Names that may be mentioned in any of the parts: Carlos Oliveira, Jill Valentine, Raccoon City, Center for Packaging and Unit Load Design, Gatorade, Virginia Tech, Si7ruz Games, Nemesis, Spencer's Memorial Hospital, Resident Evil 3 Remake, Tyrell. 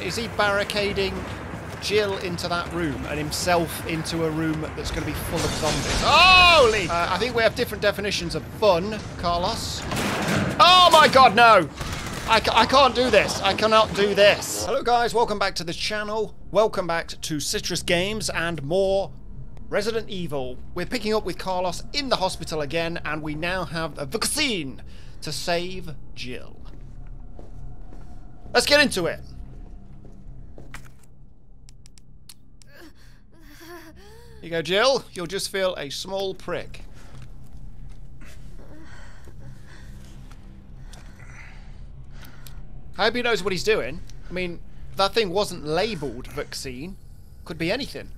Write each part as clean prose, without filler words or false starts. Is he barricading Jill into that room and himself into a room that's going to be full of zombies? Holy! I think we have different definitions of fun, Carlos. Oh my god, no! I can't do this. I cannot do this. Hello guys, welcome back to the channel. Welcome back to Si7ruz Games and more Resident Evil. We're picking up with Carlos in the hospital again, and we now have a vaccine to save Jill. Let's get into it. Here you go, Jill. You'll just feel a small prick. I hope he knows what he's doing. I mean, that thing wasn't labelled vaccine. Could be anything.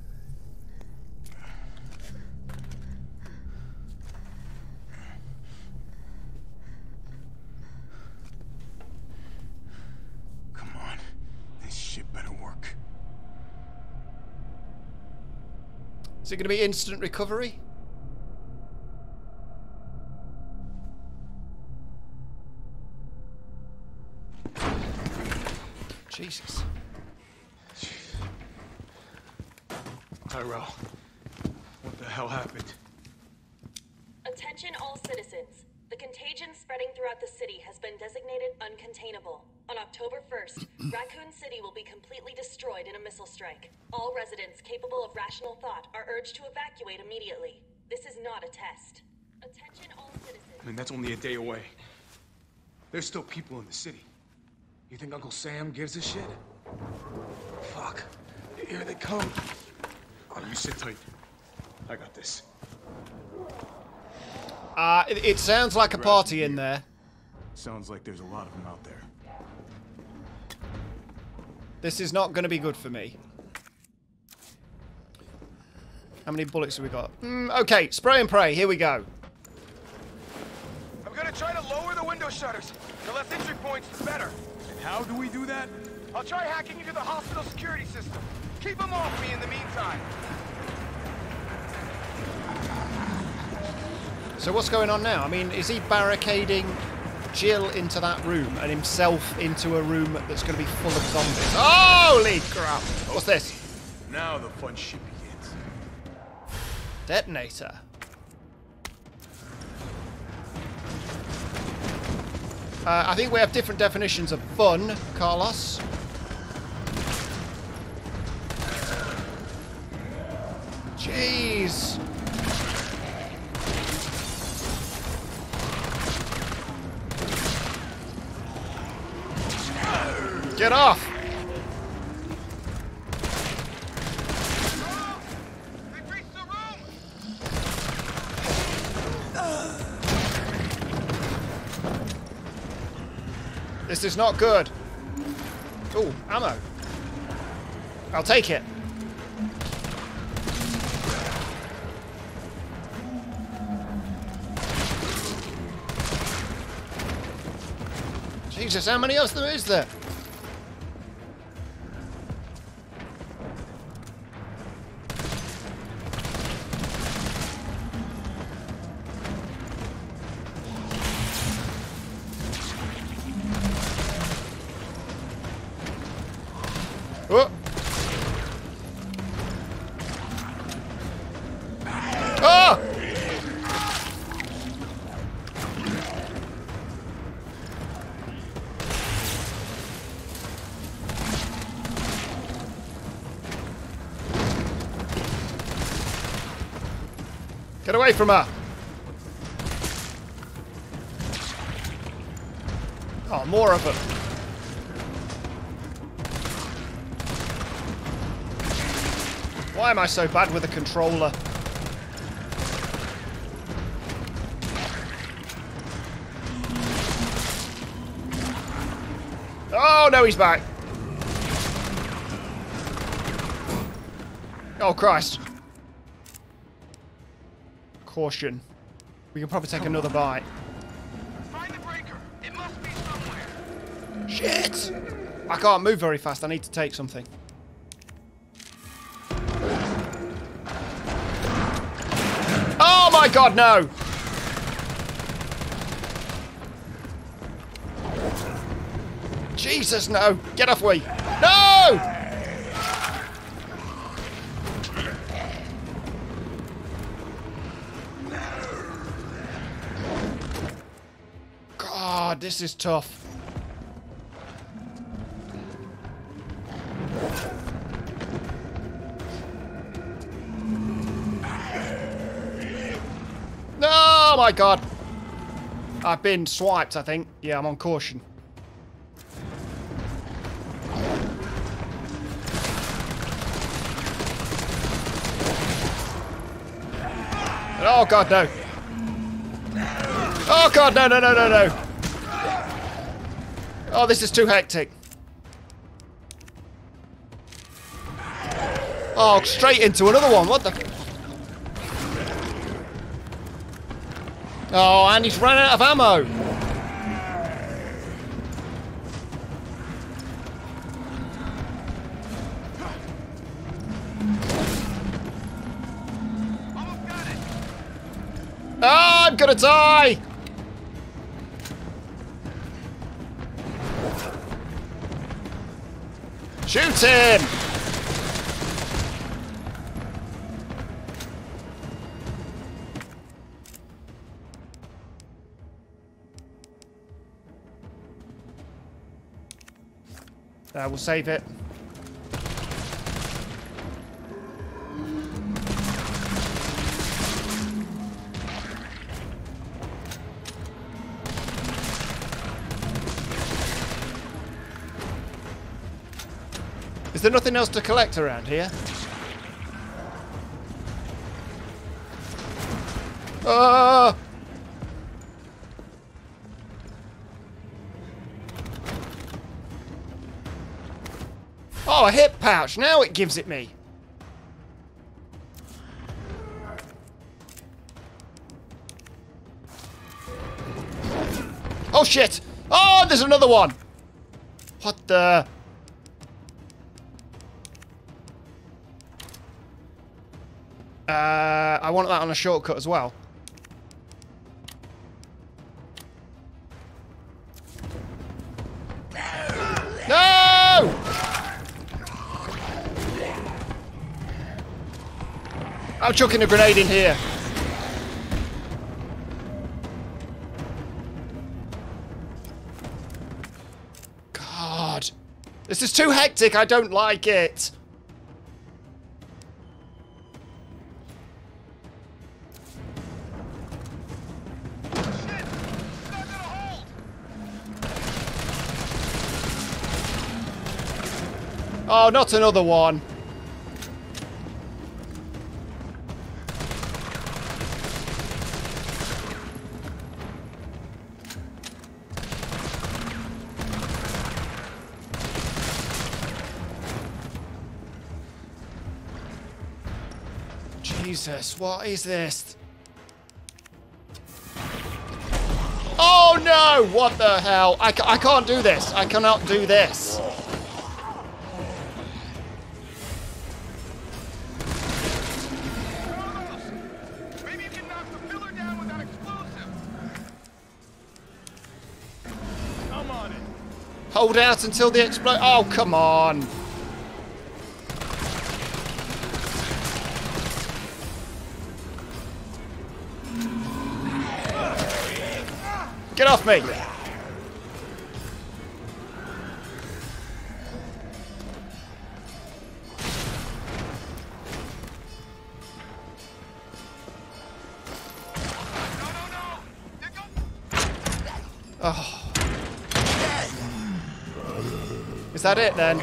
Come on. This shit better work. Is it going to be instant recovery? Jesus. Tyrell, what the hell happened? Attention all citizens. The contagion spreading throughout the city has been designated uncontainable. On October 1st, Raccoon City will be completely destroyed in a missile strike. All residents capable of rational thought are urged to evacuate immediately. This is not a test. Attention all citizens. I mean, that's only a day away. There's still people in the city. You think Uncle Sam gives a shit? Fuck. Here they come. Oh, you sit tight. I got this. It sounds like a party in there. Sounds like there's a lot of them out there. This is not going to be good for me. How many bullets have we got? Okay, spray and pray. Here we go. I'm going to try to lower the window shutters. The less entry points, the better. And how do we do that? I'll try hacking into the hospital security system. Keep them off me in the meantime. So what's going on now? I mean, is he barricading Jill into that room and himself into a room that's going to be full of zombies? Holy crap! What's this? Now the fun shit begins. Detonator. I think we have different definitions of fun, Carlos. Jeez. Get off! They've reached the room. This is not good. Ooh, ammo. I'll take it. Jesus, how many of them is there? Oh. Oh! Get away from her! Oh, more of them. Why am I so bad with a controller? Oh no, he's back. Oh Christ. Caution. We can probably take another bite. Find the breaker. It must be somewhere. Shit! I can't move very fast. I need to take something. Oh my god, no! Jesus, no! Get off me! No! God, this is tough. Oh my God, I've been swiped, I think. Yeah, I'm on caution. Oh God, no. Oh God, no, no, no, no, no. Oh, this is too hectic. Oh, straight into another one. What the... Oh, and he's run out of ammo. Oh, I'm gonna die. Shoot him. We'll save it. Is there nothing else to collect around here? Oh! Oh, a hip pouch. Now it gives it me. Oh, shit. Oh, there's another one. What the? I want that on a shortcut as well. I'm chucking a grenade in here. God. This is too hectic. I don't like it. Oh, not another one. Jesus, what is this? Oh no! What the hell? I can't do this. I cannot do this. Maybe you can knock the filler down with that explosive. Come on in. Hold out until the explosion. Oh, come on. Get off me! Oh. Is that it then?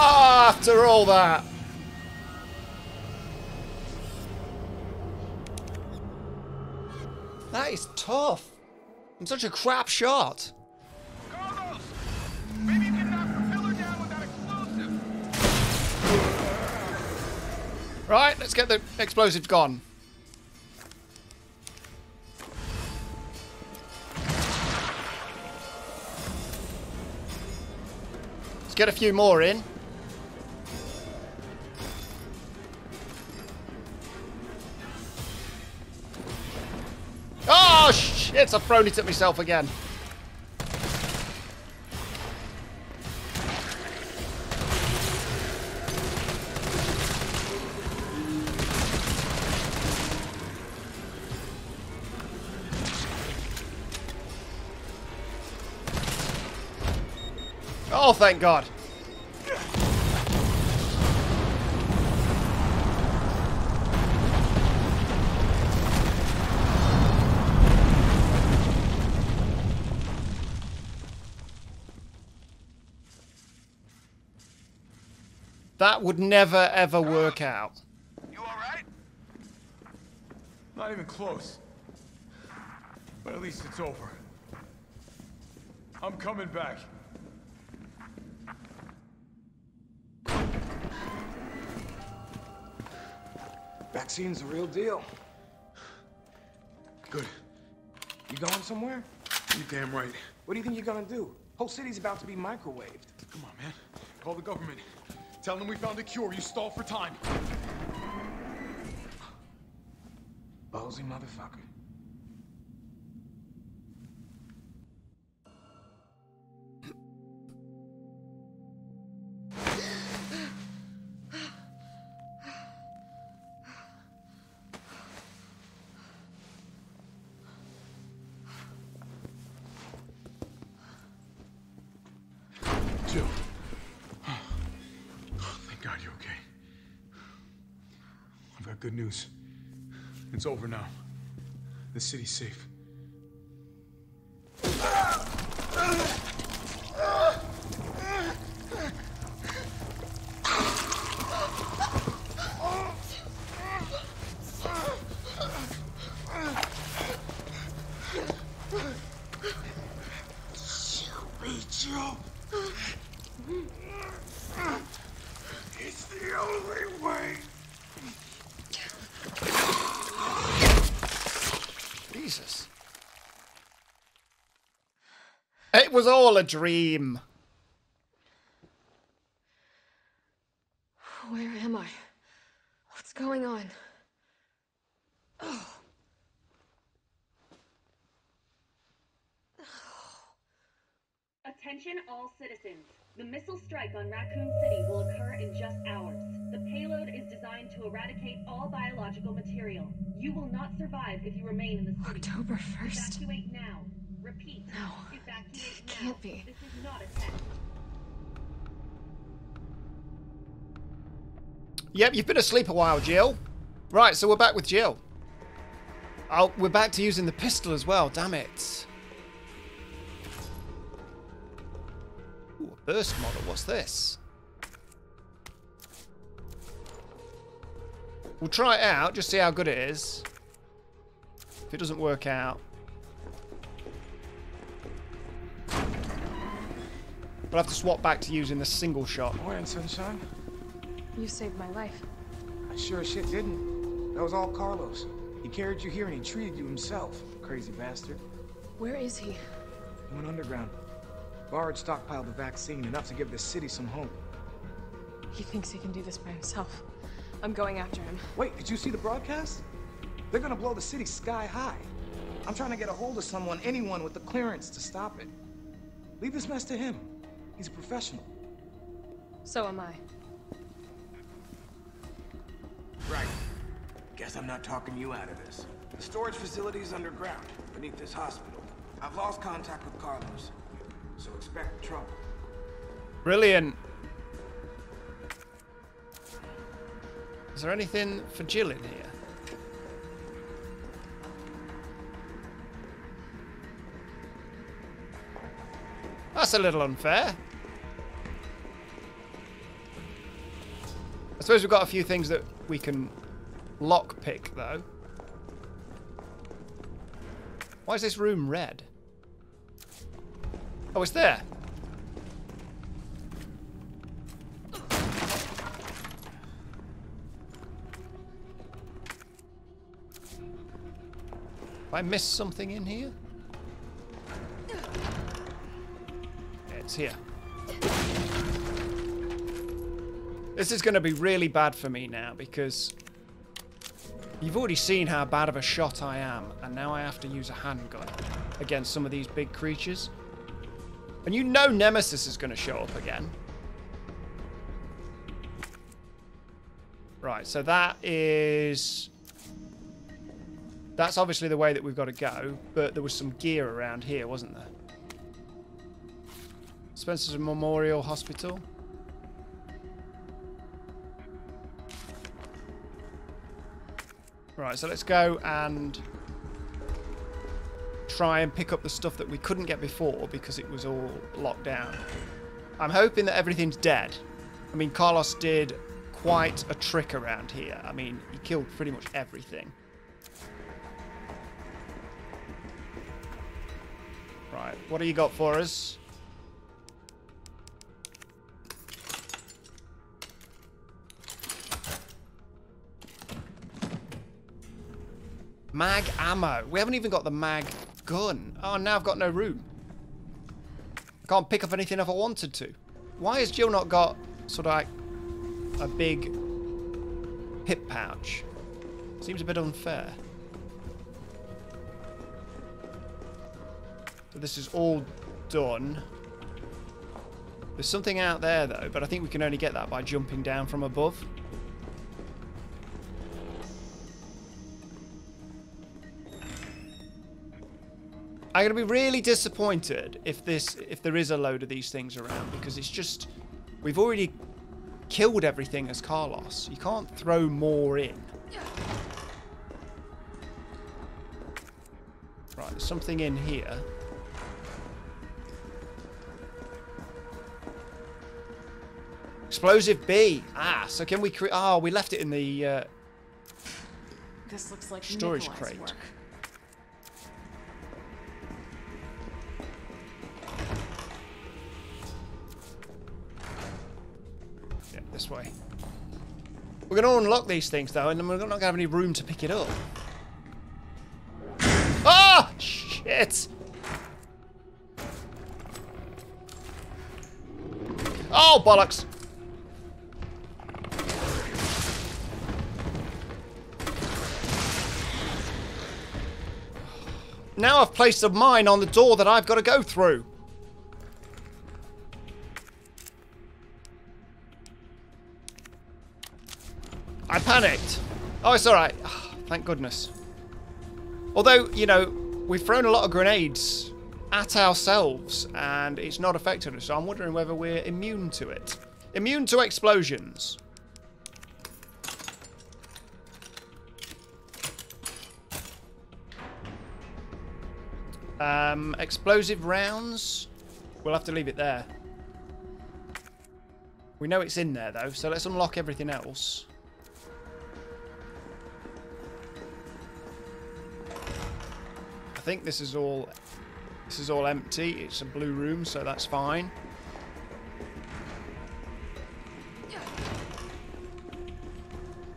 After all that. That is tough. I'm such a crap shot. Carlos, maybe you can knock the pillar down with that explosive. Right, let's get the explosive gone. Let's Get a few more in. Oh, shit! I've thrown it at myself again. Oh, thank God. That would never, ever work out. You all right? Not even close. But at least it's over. I'm coming back. Vaccine's the real deal. Good. You going somewhere? You damn right. What do you think you're gonna do? Whole city's about to be microwaved. Come on, man. Call the government. Tell them we found a cure. You stall for time. Ballsy motherfucker. Good news. It's over now. The city's safe. It was all a dream. Where am I? What's going on? Oh. Oh. Attention all citizens. The missile strike on Raccoon City will occur in just hours. The payload is designed to eradicate all biological material. You will not survive if you remain in the city. October 1st. Evacuate now. Repeat. No. Evacuate now. Can't be. This is not a test. Yep, you've been asleep a while, Jill. Right, so we're back with Jill. Oh, we're back to using the pistol as well. Damn it. Ooh, a burst model. What's this? We'll try it out. Just see how good it is. If it doesn't work out. We'll have to swap back to using the single shot. Morning, sunshine. You saved my life. I sure as shit didn't. That was all Carlos. He carried you here and he treated you himself, crazy bastard. Where is he? He went underground. Bard stockpiled the vaccine enough to give this city some hope. He thinks he can do this by himself. I'm going after him. Wait, did you see the broadcast? They're gonna blow the city sky high. I'm trying to get a hold of someone, anyone with the clearance to stop it. Leave this mess to him. He's a professional. So am I. Right. Guess I'm not talking you out of this. The storage facility is underground, beneath this hospital. I've lost contact with Carlos, so expect trouble. Brilliant. Is there anything for Jill in here? That's a little unfair. I suppose we've got a few things that we can lockpick, though. Why is this room red? Oh, it's there. Have I missed something in here? It's here. This is going to be really bad for me now, because you've already seen how bad of a shot I am, and now I have to use a handgun against some of these big creatures. And you know Nemesis is going to show up again. Right, so that is... That's obviously the way that we've got to go, but there was some gear around here, wasn't there? Spencer's Memorial Hospital. Right, so let's go and try and pick up the stuff that we couldn't get before because it was all locked down. I'm hoping that everything's dead. I mean, Carlos did quite a trick around here. I mean, he killed pretty much everything. Right, what do you got for us? Mag ammo. We haven't even got the mag gun. Oh, now I've got no room. I can't pick up anything if I wanted to. Why has Jill not got sort of like a big hip pouch? Seems a bit unfair. So this is all done. There's something out there though, but I think we can only get that by jumping down from above. I'm going to be really disappointed if there is a load of these things around, because it's just, we've already killed everything as Carlos. You can't throw more in. Right, there's something in here. Explosive B. Ah, so can we create... Oh, we left it in the this looks like storage crate. Work. This way. We're going to unlock these things though, and we're not going to have any room to pick it up. Oh, shit! Oh, bollocks! Now I've placed a mine on the door that I've got to go through. I panicked. Oh, it's all right. Oh, thank goodness. Although, you know, we've thrown a lot of grenades at ourselves and it's not affected us. So I'm wondering whether we're immune to it. Immune to explosions. Explosive rounds. We'll have to leave it there. We know it's in there though, so let's unlock everything else. I think this is all empty. It's a blue room, so that's fine.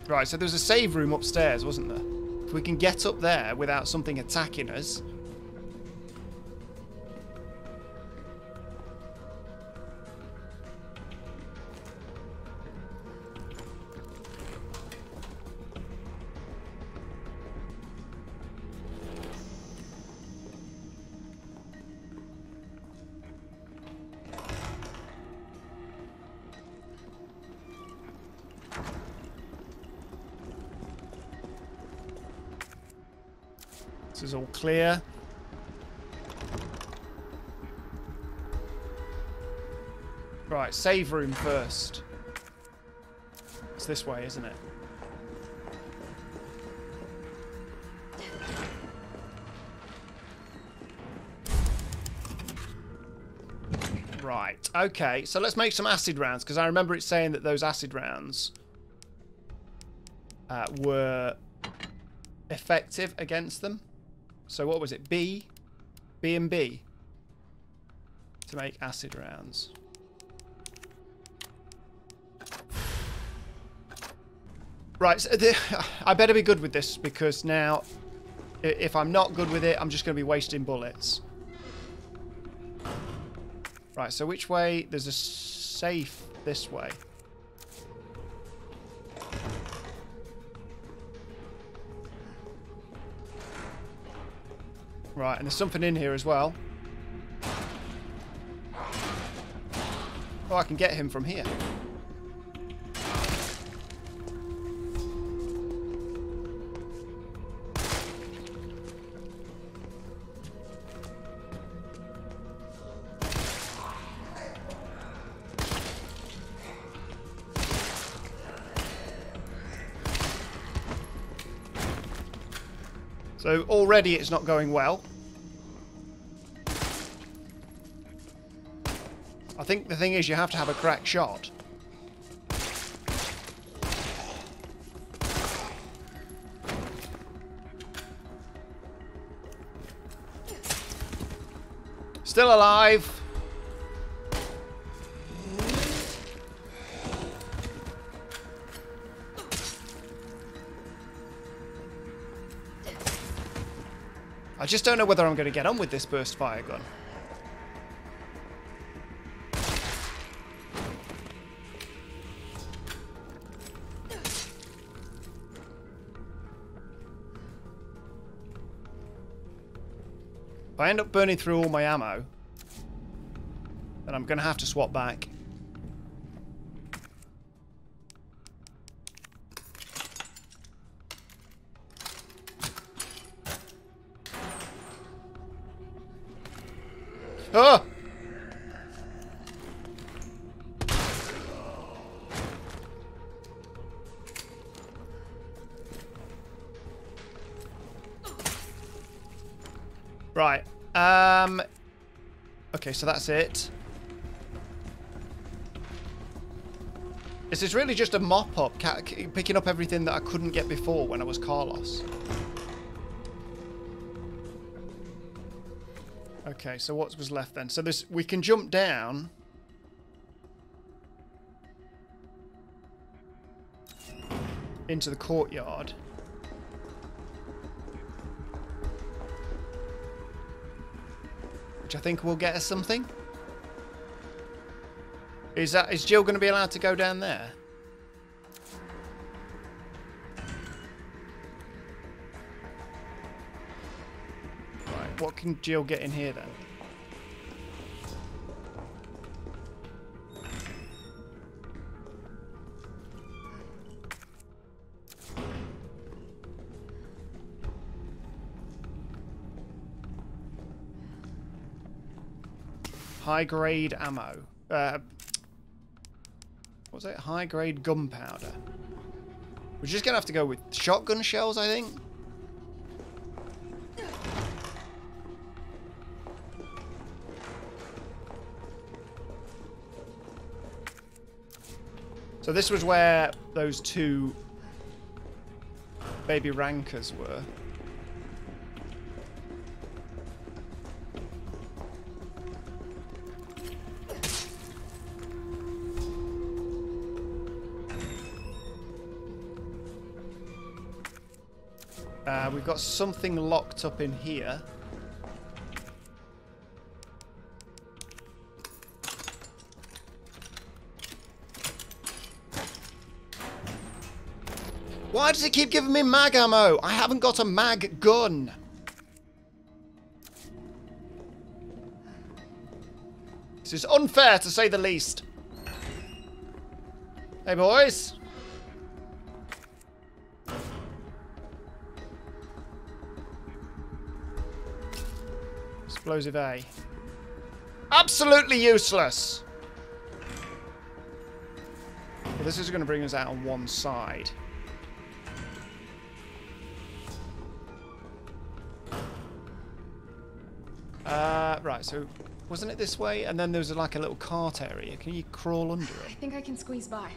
Right, so there's a save room upstairs, wasn't there? If we can get up there without something attacking us. This is all clear. Right, save room first. It's this way, isn't it? Right, okay. So let's make some acid rounds, because I remember it saying that those acid rounds were effective against them. So what was it? B? B and B. To make acid rounds. Right, so I better be good with this, because now, if I'm not good with it, I'm just going to be wasting bullets. Right, so which way? There's a safe this way. Right, and there's something in here as well. Oh, I can get him from here. So already it's not going well. I think the thing is you have to have a crack shot. Still alive. I just don't know whether I'm going to get on with this burst fire gun. If I end up burning through all my ammo, then I'm going to have to swap back. Oh! Right. Okay, so that's it. This is really just a mop-up, picking up everything that I couldn't get before when I was Carlos. Okay, so what was left then? So this, we can jump down. Into the courtyard. Which I think will get us something. Is Jill going to be allowed to go down there? What can Jill get in here then? High grade ammo. What's it? High grade gunpowder. We're just gonna have to go with shotgun shells, I think. So this was where those two baby rankers were. We've got something locked up in here. Why does it keep giving me mag ammo? I haven't got a mag gun. This is unfair to say the least. Hey boys. Explosive A. Absolutely useless. Well, this is going to bring us out on one side. Right, so wasn't it this way? And then there was like a little cart area. Can you crawl under it? I think I can squeeze by.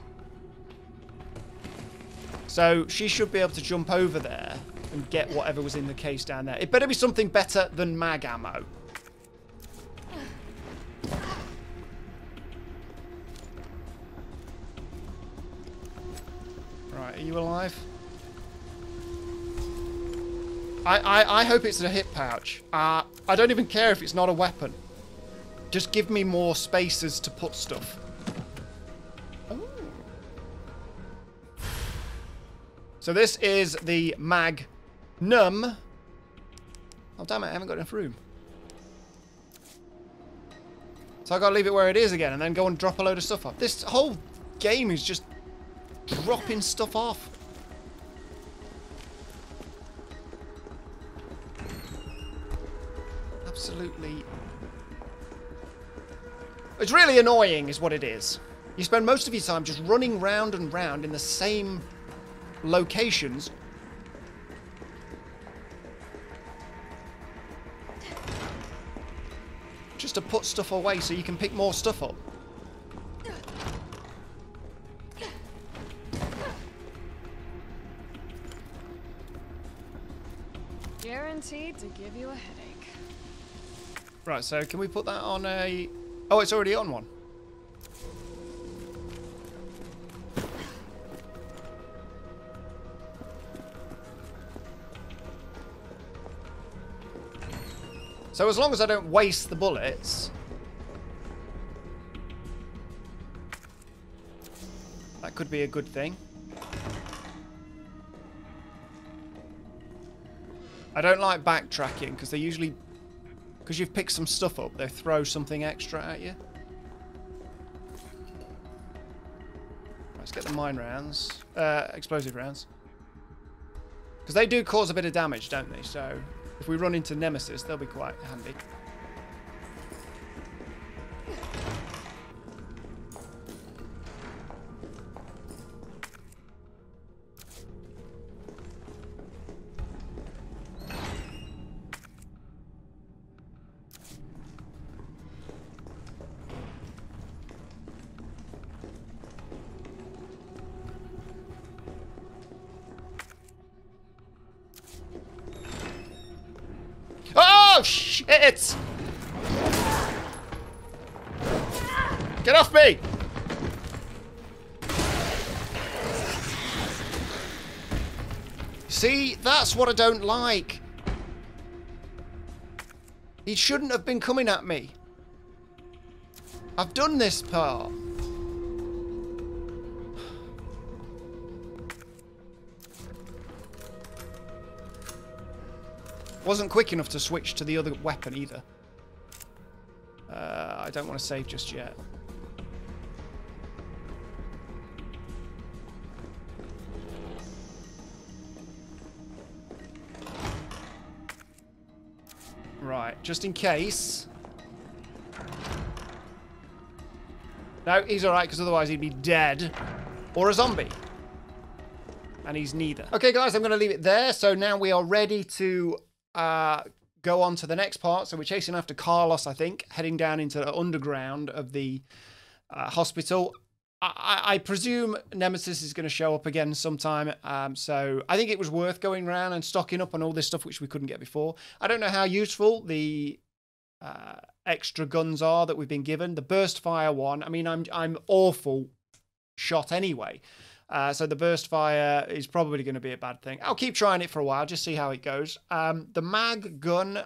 So she should be able to jump over there and get whatever was in the case down there. It better be something better than mag ammo. Right, are you alive? I hope it's a hip pouch. I don't even care if it's not a weapon. Just give me more spaces to put stuff. Ooh. So this is the Magnum Oh damn it, I haven't got enough room. So I gotta leave it where it is again and then go and drop a load of stuff off. This whole game is just dropping stuff off. Absolutely. It's really annoying is what it is. You spend most of your time just running round and round in the same locations. Just to put stuff away so you can pick more stuff up. Guaranteed to give you a headache. Right, so can we put that on a... Oh, it's already on one. So as long as I don't waste the bullets, that could be a good thing. I don't like backtracking because they usually, because you've picked some stuff up, they throw something extra at you. Let's get the mine rounds, explosive rounds, because they do cause a bit of damage, don't they? So. If we run into Nemesis, they'll be quite handy. Shit! Get off me! See, that's what I don't like. He shouldn't have been coming at me. I've done this part. Wasn't quick enough to switch to the other weapon either. I don't want to save just yet. Right, just in case. No, he's alright because otherwise he'd be dead. Or a zombie. And he's neither. Okay guys, I'm going to leave it there. So now we are ready to... go on to the next part. So we're chasing after Carlos, I think, heading down into the underground of the hospital. I presume Nemesis is going to show up again sometime. So I think it was worth going around and stocking up on all this stuff which we couldn't get before. I don't know how useful the extra guns are that we've been given. The burst fire one, I mean, I'm awful shot anyway. So the burst fire is probably going to be a bad thing. I'll keep trying it for a while, just see how it goes. The mag gun,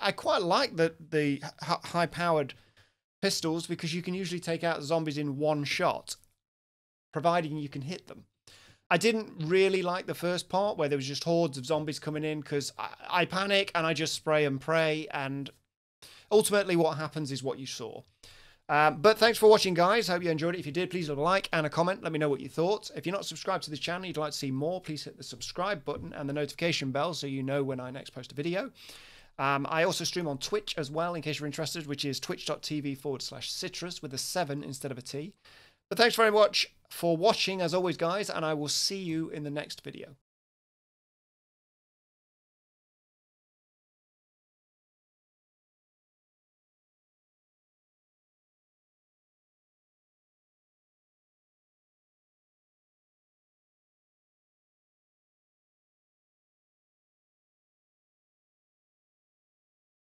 I quite like the high-powered pistols because you can usually take out zombies in one shot, providing you can hit them. I didn't really like the first part where there was just hordes of zombies coming in because I panic and I just spray and pray, and ultimately what happens is what you saw. But thanks for watching, guys. Hope you enjoyed it. If you did, please leave a like and a comment. Let me know what you thought. If you're not subscribed to the channel, you'd like to see more, please hit the subscribe button and the notification bell so you know when I next post a video. I also stream on Twitch as well, in case you're interested, which is twitch.tv/Si7ruz with a 7 instead of a T. But thanks very much for watching, as always, guys, and I will see you in the next video.